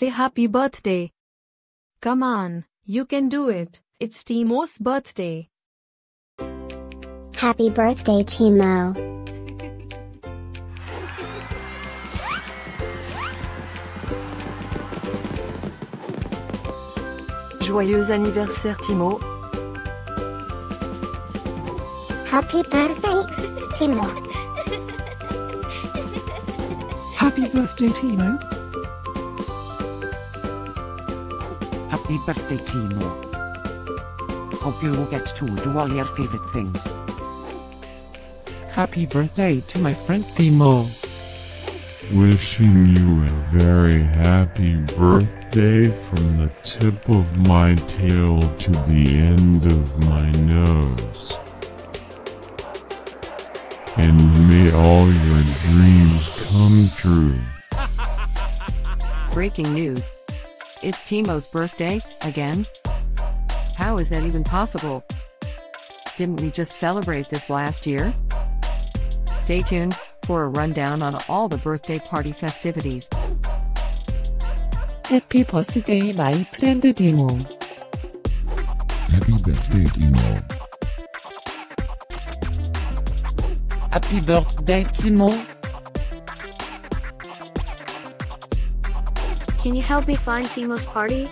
say happy birthday. Come on, you can do it. It's Timo's birthday. Happy birthday, Timo. Joyeux anniversaire, Timo. Happy birthday, Timo. Happy birthday, Timo. Happy birthday, Timo. Hope you will get to do all your favorite things. Happy birthday to my friend Timo. Wishing you a very happy birthday from the tip of my tail to the end of my nose. And may all your dreams come true. Breaking news. It's Timo's birthday, again? How is that even possible? Didn't we just celebrate this last year? Stay tuned for a rundown on all the birthday party festivities. Happy birthday, my friend Timo. Happy birthday, Timo. Happy birthday, Timo. Can you help me find Timo's party?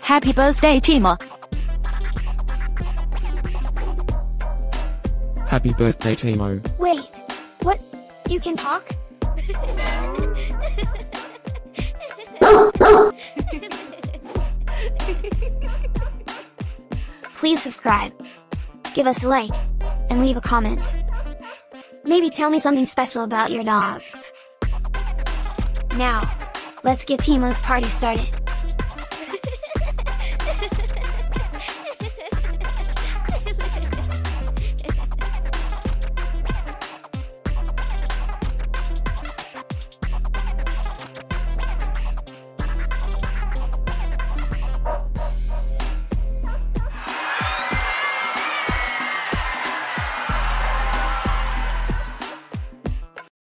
Happy birthday, Timo. Happy birthday, Timo. Wait, what? You can talk? Please subscribe. Give us a like, and leave a comment. Maybe tell me something special about your dogs. Now, let's get Timo's party started.